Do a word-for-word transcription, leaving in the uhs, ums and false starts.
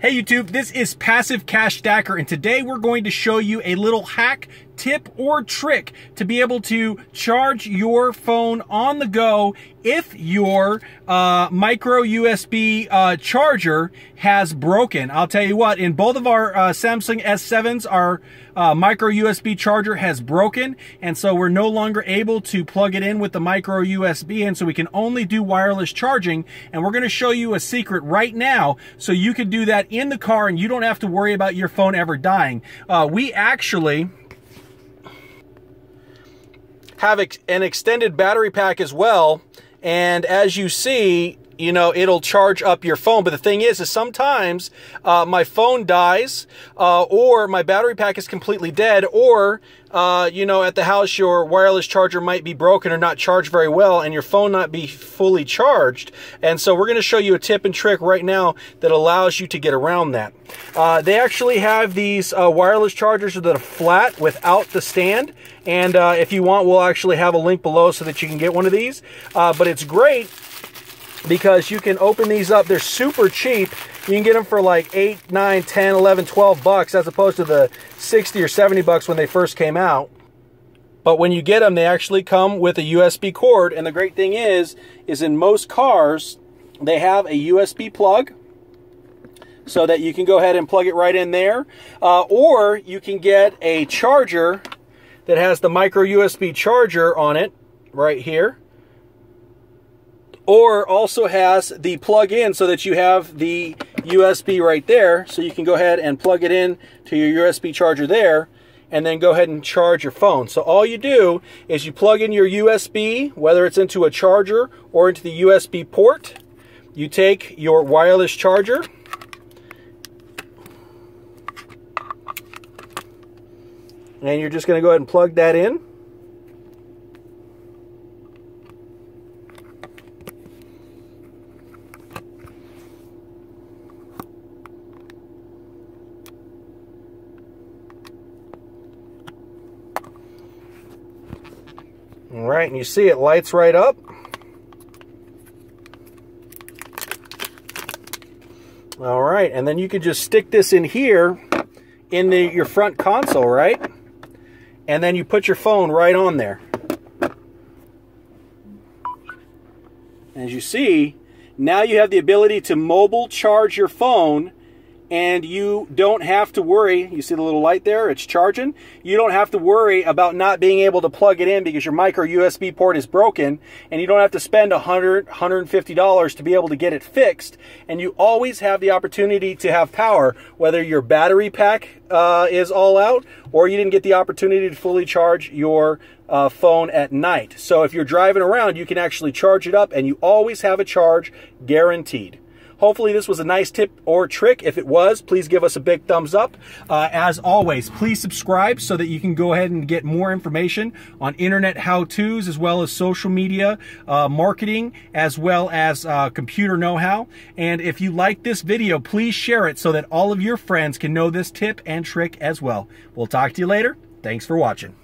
Hey YouTube, this is Passive Cash Stacker, and today we're going to show you a little hack, tip, or trick to be able to charge your phone on the go if your uh, micro U S B uh, charger has broken. I'll tell you what, in both of our uh, Samsung S sevens, our uh, micro U S B charger has broken, and so we're no longer able to plug it in with the micro U S B, and so we can only do wireless charging. And we're going to show you a secret right now so you can do that in the car and you don't have to worry about your phone ever dying. Uh, we actually have ex an extended battery pack as well, and as you see, you know, it'll charge up your phone. But the thing is, is sometimes uh, my phone dies, uh, or my battery pack is completely dead, or, uh, you know, at the house, your wireless charger might be broken or not charged very well, and your phone not be fully charged. And so we're going to show you a tip and trick right now that allows you to get around that. Uh, they actually have these uh, wireless chargers that are flat without the stand. And uh, if you want, we'll actually have a link below so that you can get one of these. Uh, but it's great because you can open these up. They're super cheap. You can get them for like eight, nine, ten, eleven, twelve bucks as opposed to the sixty or seventy bucks when they first came out. But when you get them, they actually come with a U S B cord. And the great thing is, is in most cars, they have a U S B plug so that you can go ahead and plug it right in there. Uh, or you can get a charger that has the micro U S B charger on it right here, or also has the plug-in so that you have the U S B right there. So you can go ahead and plug it in to your U S B charger there and then go ahead and charge your phone. So all you do is you plug in your U S B, whether it's into a charger or into the U S B port. You take your wireless charger, and you're just gonna go ahead and plug that in. All right, and you see it lights right up. All right, and then you can just stick this in here in the your front console, right? And then you put your phone right on there. As you see, now you have the ability to mobile charge your phone, and you don't have to worry. You see the little light there? It's charging. You don't have to worry about not being able to plug it in because your micro U S B port is broken, and you don't have to spend a hundred, a hundred fifty dollars to be able to get it fixed. And you always have the opportunity to have power, whether your battery pack uh, is all out or you didn't get the opportunity to fully charge your uh, phone at night. So if you're driving around, you can actually charge it up, and you always have a charge guaranteed. Hopefully this was a nice tip or trick. If it was, please give us a big thumbs up. Uh, as always, please subscribe so that you can go ahead and get more information on internet how-tos, as well as social media, uh, marketing, as well as uh, computer know-how. And if you like this video, please share it so that all of your friends can know this tip and trick as well. We'll talk to you later. Thanks for watching.